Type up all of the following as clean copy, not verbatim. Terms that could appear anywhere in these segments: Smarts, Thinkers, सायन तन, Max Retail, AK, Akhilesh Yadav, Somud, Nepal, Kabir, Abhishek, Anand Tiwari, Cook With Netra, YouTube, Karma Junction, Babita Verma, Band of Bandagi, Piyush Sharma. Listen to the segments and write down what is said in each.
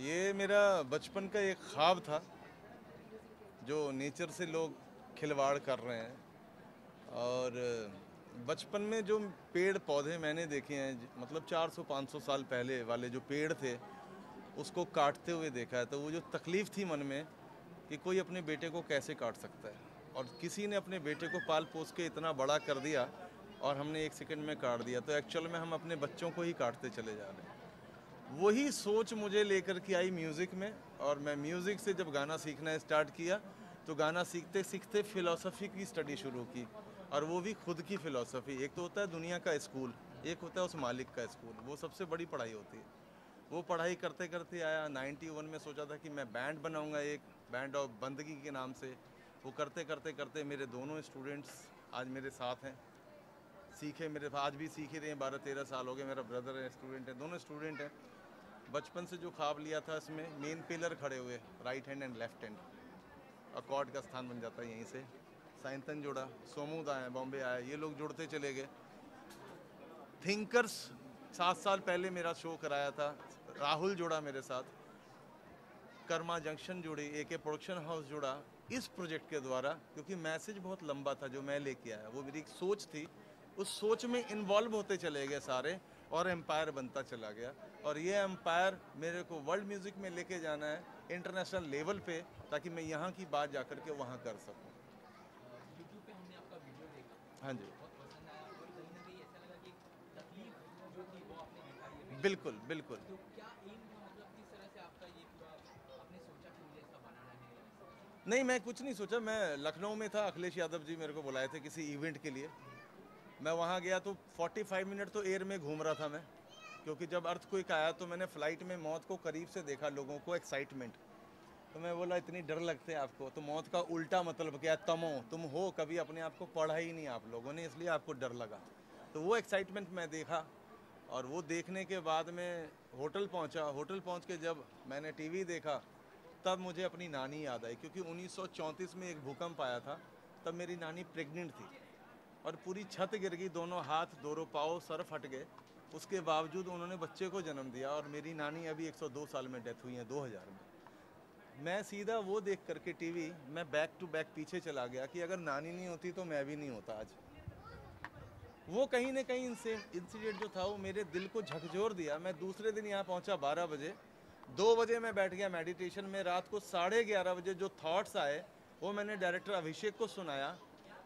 ये मेरा बचपन का एक ख्वाब था जो नेचर से लोग खिलवाड़ कर रहे हैं। और बचपन में जो पेड़ पौधे मैंने देखे हैं, मतलब 400-500 साल पहले वाले जो पेड़ थे उसको काटते हुए देखा है, तो वो जो तकलीफ़ थी मन में कि कोई अपने बेटे को कैसे काट सकता है, और किसी ने अपने बेटे को पाल पोस के इतना बड़ा कर दिया और हमने एक सेकंड में काट दिया, तो एक्चुअल में हम अपने बच्चों को ही काटते चले जा रहे हैं। वही सोच मुझे लेकर के आई म्यूज़िक में, और मैं म्यूज़िक से जब गाना सीखना स्टार्ट किया तो गाना सीखते सीखते फ़िलासफ़ी की स्टडी शुरू की, और वो भी खुद की फ़िलासफ़ी। एक तो होता है दुनिया का स्कूल, एक होता है उस मालिक का स्कूल, वो सबसे बड़ी पढ़ाई होती है। वो पढ़ाई करते करते आया 91 में, सोचा था कि मैं बैंड बनाऊंगा एक, बैंड ऑफ बंदगी के नाम से। वो करते करते करते मेरे दोनों स्टूडेंट्स आज मेरे साथ हैं, सीखे मेरे आज भी सीखे रहे हैं, 12-13 साल हो गए। मेरा ब्रदर है, स्टूडेंट है, दोनों स्टूडेंट हैं। बचपन से जो ख्वाब लिया था इसमें मेन पिलर खड़े हुए, right hand and left hand, accord का स्थान बन जाता है यहीं से। सायन तन जोड़ा, सोमूद आए, बॉम्बे आए, ये लोग जुड़ते चले गए। थिंकर्स 7 साल पहले मेरा शो कराया था, राहुल जुड़ा मेरे साथ, कर्मा जंक्शन जुड़ी, AK प्रोडक्शन हाउस जुड़ा इस प्रोजेक्ट के द्वारा, क्योंकि मैसेज बहुत लंबा था जो मैं लेके आया, वो मेरी एक सोच थी, उस सोच में इन्वॉल्व होते चले गए सारे, और एम्पायर बनता चला गया। और ये एम्पायर मेरे को वर्ल्ड म्यूज़िक में लेके जाना है इंटरनेशनल लेवल पे, ताकि मैं यहाँ की बात जा करके वहाँ कर सकूँ। YouTube पे हमने आपका वीडियो देखा, हाँ जी, बहुत पसंद आया, और कहीं ना कहीं ऐसा लगा कि तकलीफ जो थी वो आपने दिखाई है। बिल्कुल बिल्कुल। तो क्या एम था, मतलब किस तरह से आपका ये पूरा आपने सोचा कि मुझे इसका बनाना है? नहीं, मैं कुछ नहीं सोचा। मैं लखनऊ में था, अखिलेश यादव जी मेरे को बुलाए थे किसी इवेंट के लिए, मैं वहाँ गया तो 45 मिनट तो एयर में घूम रहा था मैं, क्योंकि जब अर्थक्वेक आया तो मैंने फ़्लाइट में मौत को करीब से देखा, लोगों को एक्साइटमेंट, तो मैं बोला इतनी डर लगते हैं आपको, तो मौत का उल्टा मतलब क्या, तमो तुम हो, कभी अपने आप को पढ़ा ही नहीं आप लोगों ने, इसलिए आपको डर लगा। तो वो एक्साइटमेंट मैं देखा, और वो देखने के बाद मैं होटल पहुँचा। होटल पहुँच के जब मैंने TV देखा तब मुझे अपनी नानी याद आई, क्योंकि 1934 में एक भूकंप आया था, तब मेरी नानी प्रेग्नेंट थी, और पूरी छत गिर गई, दोनों हाथ, दोनों पाँव, सर फट गए, उसके बावजूद उन्होंने बच्चे को जन्म दिया। और मेरी नानी अभी 102 साल में डेथ हुई है, 2000 में। मैं सीधा वो देख करके TV मैं बैक टू बैक पीछे चला गया कि अगर नानी नहीं होती तो मैं भी नहीं होता आज। वो कहीं ना कहीं इनसे इंसिडेंट जो था वो मेरे दिल को झकझोर दिया। मैं दूसरे दिन यहाँ पहुँचा 12 बजे, 2 बजे मैं बैठ गया मेडिटेशन में, रात को 11:30 बजे जो थाट्स आए वो मैंने डायरेक्टर अभिषेक को सुनाया,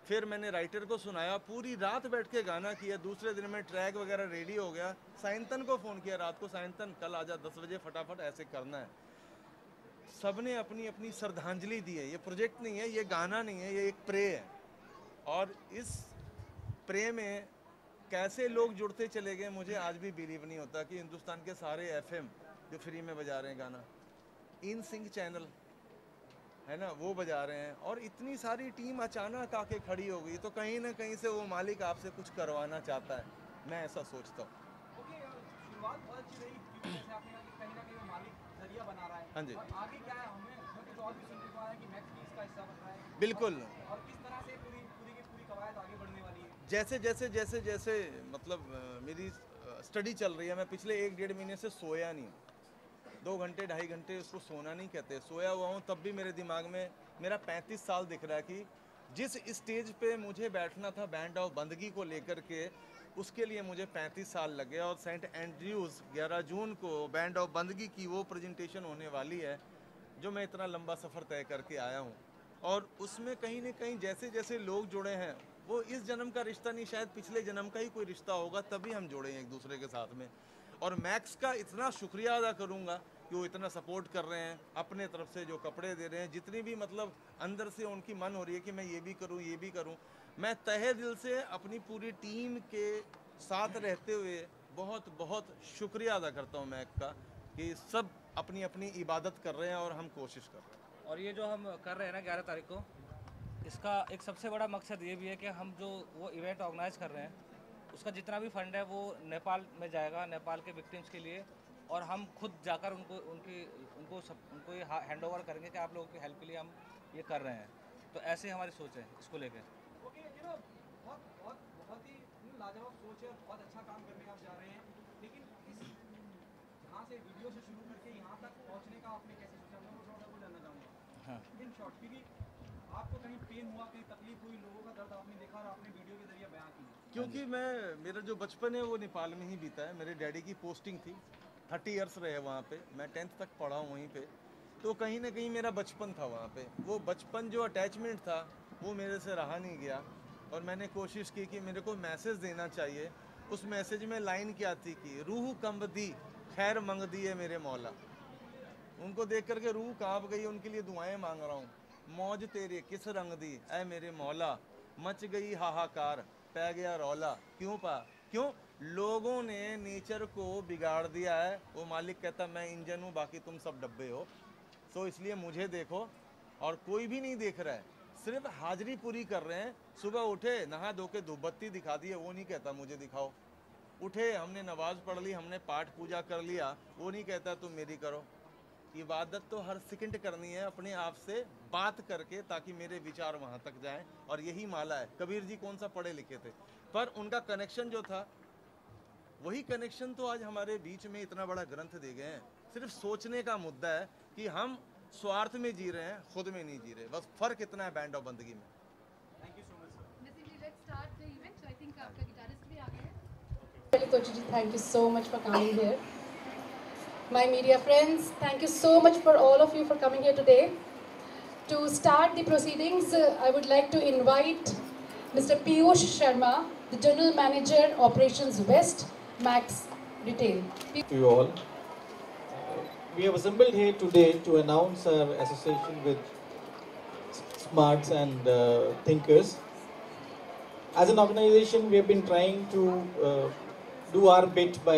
फिर मैंने राइटर को सुनाया, पूरी रात बैठ के गाना किया। दूसरे दिन में ट्रैक वगैरह रेडी हो गया, सायन तन को फ़ोन किया रात को, सायन तन कल आजा 10 बजे फटाफट, ऐसे करना है। सबने अपनी अपनी श्रद्धांजलि दी है। ये प्रोजेक्ट नहीं है, ये गाना नहीं है, ये एक प्रे है, और इस प्रे में कैसे लोग जुड़ते चले गए मुझे आज भी बिलीव नहीं होता कि हिंदुस्तान के सारे FM जो फ्री में बजा रहे हैं गाना, इन सिंह चैनल है ना, वो बजा रहे हैं, और इतनी सारी टीम अचानक आके खड़ी हो गई। तो कहीं ना कहीं से वो मालिक आपसे कुछ करवाना चाहता है, मैं ऐसा सोचता हूँ। हाँ जी, बिल्कुल। जैसे जैसे जैसे जैसे मतलब मेरी स्टडी चल रही है, मैं पिछले 1-1.5 महीने से सोया नहीं हूँ, 2 घंटे 2.5 घंटे, उसको सोना नहीं कहते, सोया हुआ हूँ, तब भी मेरे दिमाग में मेरा 35 साल दिख रहा है कि जिस स्टेज पे मुझे बैठना था बैंड ऑफ बंदगी को लेकर के, उसके लिए मुझे 35 साल लगे। और सेंट एंड्रयूज़ 11 जून को बैंड ऑफ बंदगी की वो प्रेजेंटेशन होने वाली है जो मैं इतना लंबा सफ़र तय करके आया हूँ। और उसमें कहीं ना कहीं जैसे जैसे लोग जुड़े हैं, वो इस जन्म का रिश्ता नहीं, शायद पिछले जन्म का ही कोई रिश्ता होगा, तभी हम जुड़े हैं एक दूसरे के साथ में। और मैक्स का इतना शुक्रिया अदा करूँगा कि वो इतना सपोर्ट कर रहे हैं, अपने तरफ से जो कपड़े दे रहे हैं, जितनी भी मतलब अंदर से उनकी मन हो रही है कि मैं ये भी करूं, ये भी करूं। मैं तहे दिल से अपनी पूरी टीम के साथ रहते हुए बहुत बहुत शुक्रिया अदा करता हूं मैक का, कि सब अपनी अपनी इबादत कर रहे हैं और हम कोशिश कर रहे हैं। और ये जो हम कर रहे हैं ना 11 तारीख को, इसका एक सबसे बड़ा मकसद ये भी है कि हम जो वो इवेंट ऑर्गेनाइज कर रहे हैं उसका जितना भी फंड है वो नेपाल में जाएगा, नेपाल के विक्टिम्स के लिए, और हम खुद जाकर उनको ये हैंड ओवर करेंगे कि आप लोगों की हेल्प के लिए हम ये कर रहे हैं। तो ऐसे हमारी सोच है इसको लेकर। बहुत ही लाजवाब सोच है, बहुत अच्छा काम करने आप जा रहे हैं, लेकिन यहाँ से वीडियो से शुरू करके यहाँ तक पहुँचने का आपने कैसे सोचा? मैं जानना चाहूँगा। हाँ, इन शॉर्ट, क्योंकि आपको कहीं पेन हुआ, कहीं तकलीफ हुई, लोगों का दर्द आपने देखा और आपने वीडियो के जरिए बयान किया। क्योंकि मेरा जो बचपन है वो नेपाल में ही बीता है। मेरे डैडी की पोस्टिंग थी, 30 ईयर्स रहे वहाँ पर, मैं 10th तक पढ़ा हूँ वहीं पर, तो कहीं ना कहीं मेरा बचपन था वहाँ पर। वो बचपन जो अटैचमेंट था वो मेरे से रहा नहीं गया और मैंने कोशिश की कि मेरे को मैसेज देना चाहिए। उस मैसेज में लाइन क्या थी कि रूह कंब दी खैर मंग दी है मेरे मौला। उनको देख करके रूह कांप गई, उनके लिए दुआएं मांग रहा हूँ। मौज तेरे किस रंग दी ऐ मेरे मौला, मच गई हाहाकार पै गया रौला। क्यों लोगों ने नेचर को बिगाड़ दिया है। वो मालिक कहता मैं इंजन हूँ, बाकी तुम सब डब्बे हो, सो इसलिए मुझे देखो। और कोई भी नहीं देख रहा है, सिर्फ हाजिरी पूरी कर रहे हैं। सुबह उठे, नहा धो के धूपबत्ती दिखा दी है, वो नहीं कहता मुझे दिखाओ। उठे, हमने नमाज पढ़ ली, हमने पाठ पूजा कर लिया, वो नहीं कहता तुम मेरी करो। इबादत तो हर सेकंड करनी है अपने आप से बात करके, ताकि मेरे विचार वहाँ तक जाएं। और यही माला है। कबीर जी कौन सा पढ़े लिखे थे, पर उनका कनेक्शन जो था वही कनेक्शन तो आज हमारे बीच में इतना बड़ा ग्रंथ दे गए हैं। सिर्फ सोचने का मुद्दा है कि हम स्वार्थ में जी रहे हैं, खुद में नहीं जी रहे। बस फर्क इतना है बैंड ऑफ बंदगी में। Thank you so much sir. I think आपका गिटारिस्ट भी आ गया है। Kochi ji, thank you so much for coming here. My media friends, thank you so much for all of you for coming here today. To start the proceedings, I would like to invite Mr. Piyush Sharma, the General Manager, Operations West, Max Retail. To you all, we have assembled here today to announce our association with Smarts and Thinkers. As an organization, we have been trying to do our bit by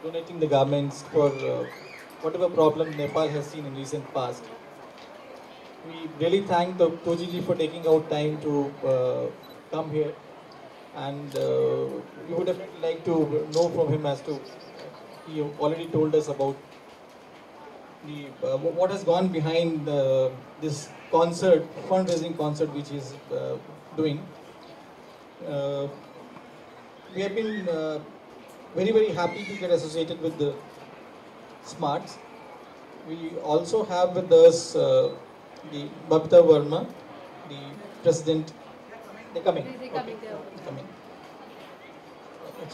donating the garments for whatever problem Nepal has seen in recent past. We really thank the Koji ji for taking out time to come here, and we would have liked to know from him as to he already told us about the what has gone behind this concert, fundraising concert which he is doing. We have been very, very happy to get associated with the Smarts. We also have with us the Babita Verma, the president. They're coming. They're coming. Okay. They're coming.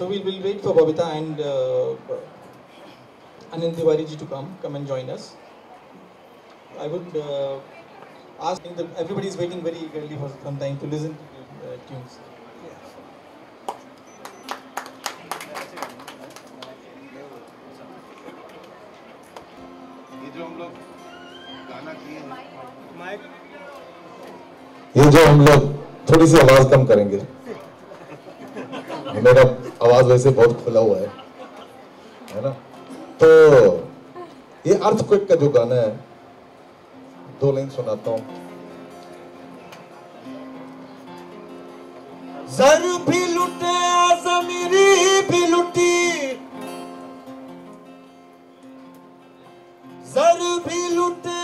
So we will wait for Babita and Anand Tiwari ji to come and join us. I would ask that everybody is waiting very eagerly for some time to listen to the tunes. ये जो हम लोग थोड़ी सी आवाज कम करेंगे, मेरा आवाज वैसे बहुत खुला हुआ है ना। तो ये अर्थक्वेक का जो गाना है, 2 लाइन सुनाता हूँ। जर भी लुटे ज़मीरी भी लुटी, जर भी लुटे